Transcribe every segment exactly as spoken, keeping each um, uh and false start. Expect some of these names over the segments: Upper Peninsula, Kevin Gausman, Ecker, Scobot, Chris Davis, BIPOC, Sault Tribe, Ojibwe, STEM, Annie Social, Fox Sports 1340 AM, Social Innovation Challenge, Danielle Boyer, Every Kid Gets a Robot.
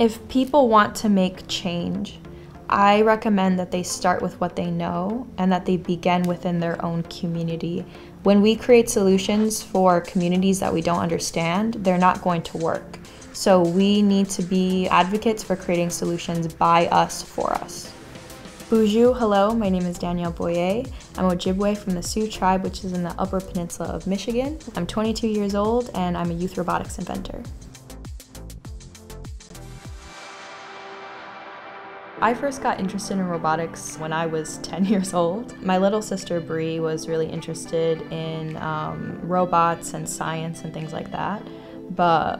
If people want to make change, I recommend that they start with what they know and that they begin within their own community. When we create solutions for communities that we don't understand, they're not going to work. So we need to be advocates for creating solutions by us, for us. Bonjour, hello, my name is Danielle Boyer. I'm Ojibwe from the Sault Tribe, which is in the Upper Peninsula of Michigan. I'm twenty-two years old and I'm a youth robotics inventor. I first got interested in robotics when I was ten years old. My little sister Bree was really interested in um, robots and science and things like that, but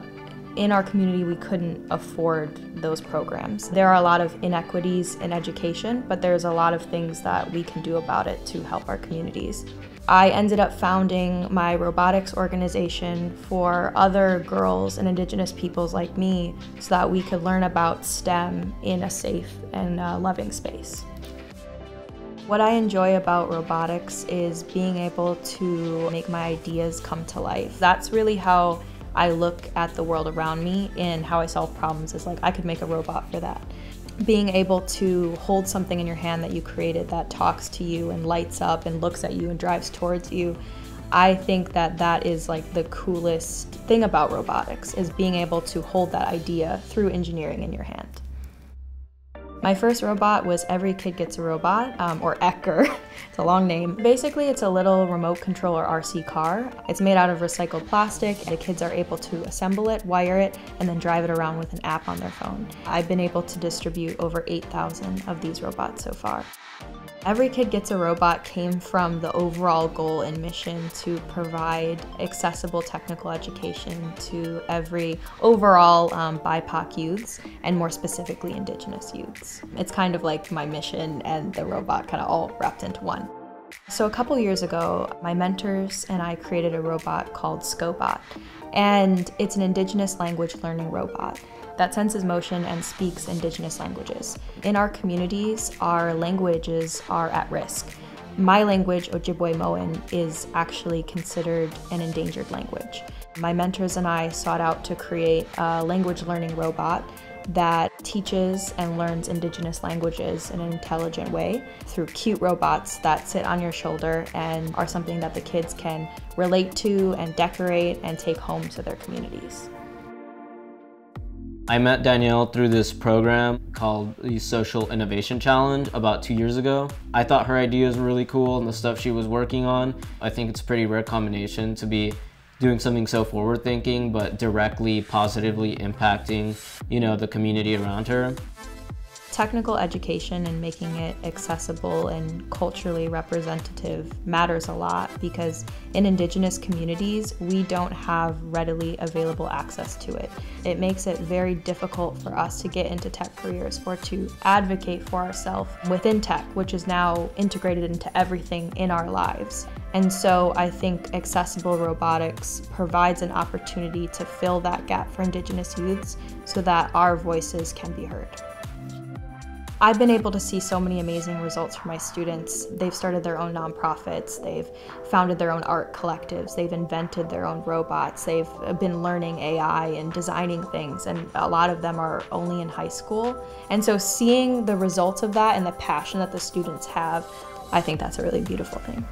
in our community we couldn't afford those programs. There are a lot of inequities in education, but there's a lot of things that we can do about it to help our communities. I ended up founding my robotics organization for other girls and Indigenous peoples like me so that we could learn about STEM in a safe and uh, loving space. What I enjoy about robotics is being able to make my ideas come to life. That's really how I look at the world around me and how I solve problems. Is like, I could make a robot for that. Being able to hold something in your hand that you created that talks to you and lights up and looks at you and drives towards you, I think that that is like the coolest thing about robotics, is being able to hold that idea through engineering in your hand. My first robot was Every Kid Gets a Robot, um, or Ecker. It's a long name. Basically, it's a little remote control or R C car. It's made out of recycled plastic, and the kids are able to assemble it, wire it, and then drive it around with an app on their phone. I've been able to distribute over eight thousand of these robots so far. Every Kid Gets a Robot came from the overall goal and mission to provide accessible technical education to every overall um, B I P O C youths, and more specifically Indigenous youths. It's kind of like my mission and the robot kind of all wrapped into one. So a couple years ago, my mentors and I created a robot called Scobot, and it's an Indigenous language learning robot that senses motion and speaks Indigenous languages. In our communities, our languages are at risk. My language, Ojibwe Moan, is actually considered an endangered language. My mentors and I sought out to create a language learning robot that teaches and learns Indigenous languages in an intelligent way through cute robots that sit on your shoulder and are something that the kids can relate to and decorate and take home to their communities. I met Danielle through this program called the Social Innovation Challenge about two years ago. I thought her ideas were really cool and the stuff she was working on. I think it's a pretty rare combination to be doing something so forward-thinking but directly positively impacting, you know, the community around her. Technical education and making it accessible and culturally representative matters a lot, because in Indigenous communities, we don't have readily available access to it. It makes it very difficult for us to get into tech careers or to advocate for ourselves within tech, which is now integrated into everything in our lives. And so I think accessible robotics provides an opportunity to fill that gap for Indigenous youths so that our voices can be heard. I've been able to see so many amazing results for my students. They've started their own nonprofits, they've founded their own art collectives, they've invented their own robots, they've been learning A I and designing things, and a lot of them are only in high school. And so seeing the results of that and the passion that the students have, I think that's a really beautiful thing.